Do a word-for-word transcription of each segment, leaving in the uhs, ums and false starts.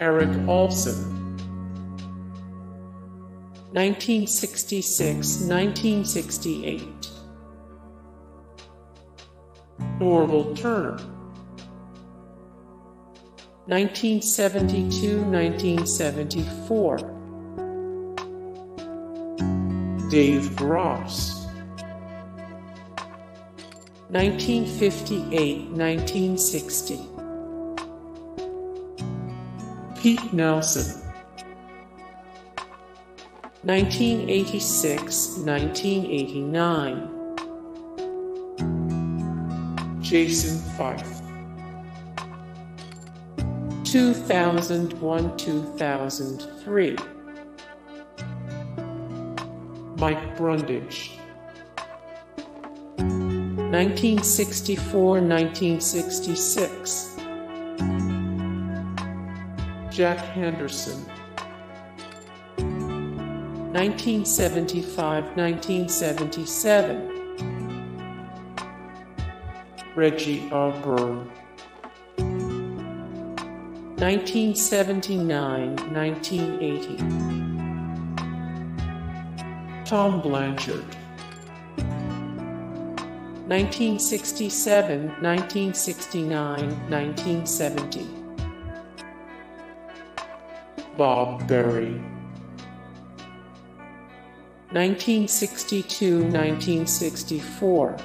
Eric Olson. nineteen sixty-six to nineteen sixty-eight. Norval Turner. nineteen seventy-two to nineteen seventy-four. Dave Gross. nineteen fifty-eight to nineteen sixty. Pete Nelson. nineteen eighty-six to nineteen eighty-nine. Jason Fife. two thousand one to two thousand three. Mike Brundage. nineteen sixty-four to nineteen sixty-six. Jack Henderson. nineteen seventy-five to nineteen seventy-seven. Reggie Ogburn. nineteen seventy-nine to nineteen eighty. Tom Blanchard. nineteen sixty-seven to nineteen sixty-nine to nineteen seventy. Bob Berry. nineteen sixty-two to nineteen sixty-four.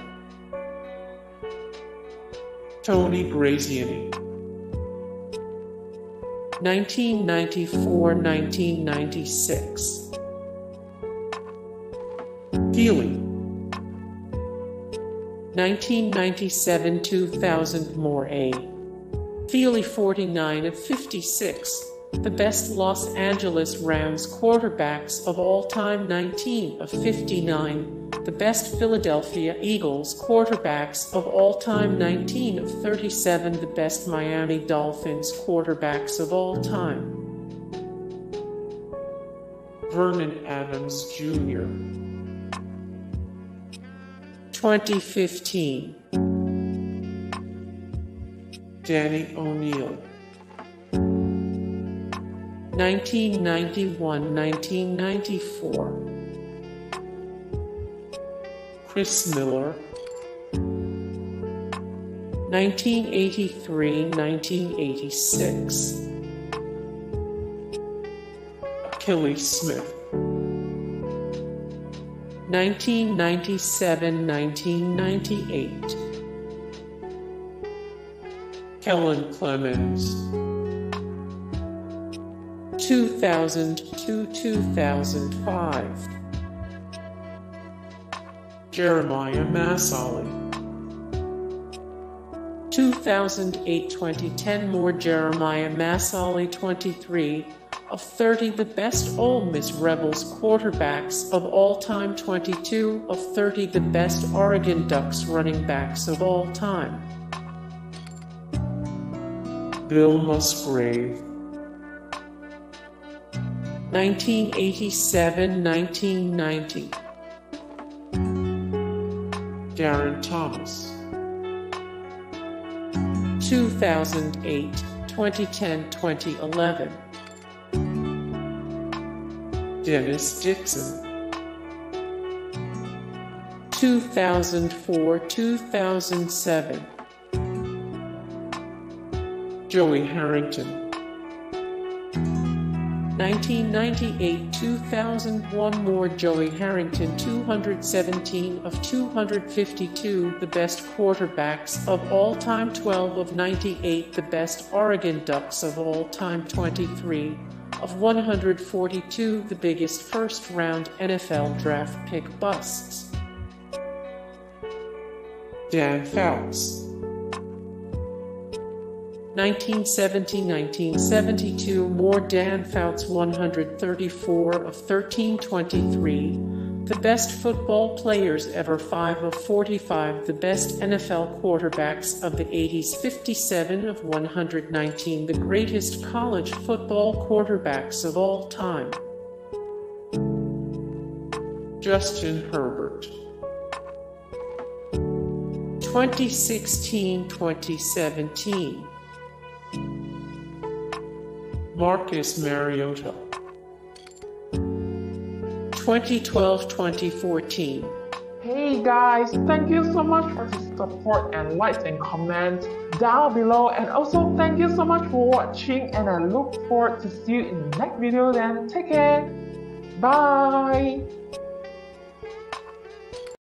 Tony Graziani. nineteen ninety-four to nineteen ninety-six. Feeley. nineteen ninety-seven to two thousand. More A. Feeley, forty-nine of fifty-six, the best Los Angeles Rams quarterbacks of all time, nineteen of fifty-nine, the best Philadelphia Eagles quarterbacks of all time, nineteen of thirty-seven, the best Miami Dolphins quarterbacks of all time. Vernon Adams Junior twenty fifteen. Danny O'Neil. nineteen ninety-one to nineteen ninety-four. Chris Miller. nineteen eighty-three to nineteen eighty-six. Akili Smith. nineteen ninety-seven to nineteen ninety-eight. Kellen Clemens. two thousand to two thousand five. Jeremiah Masoli. two thousand eight to twenty ten. More Jeremiah Masoli, twenty-three of thirty, the best Ole Miss Rebels quarterbacks of all time, twenty-two of thirty, the best Oregon Ducks running backs of all time. Bill Musgrave. nineteen eighty-seven to nineteen ninety. Darron Thomas. two thousand eight to twenty ten to twenty eleven. Dennis Dixon. two thousand four to two thousand seven. Joey Harrington. nineteen ninety-eight to two thousand one. More Joey Harrington, two hundred seventeen of two hundred fifty-two, the best quarterbacks of all time, twelve of ninety-eight, the best Oregon Ducks of all time, twenty-three of one hundred forty-two, the biggest first-round N F L draft pick busts. Dan Fouts. nineteen seventy to nineteen seventy-two. More Dan Fouts, one hundred thirty-four of thirteen twenty-three, the best football players ever, five of forty-five, the best N F L quarterbacks of the eighties, fifty-seven of one hundred nineteen, the greatest college football quarterbacks of all time. Justin Herbert. twenty sixteen to twenty seventeen. Marcus Mariota. twenty twelve to twenty fourteen. Hey guys, thank you so much for the support and likes and comments down below, and also thank you so much for watching, and I look forward to see you in the next video. Then take care, bye.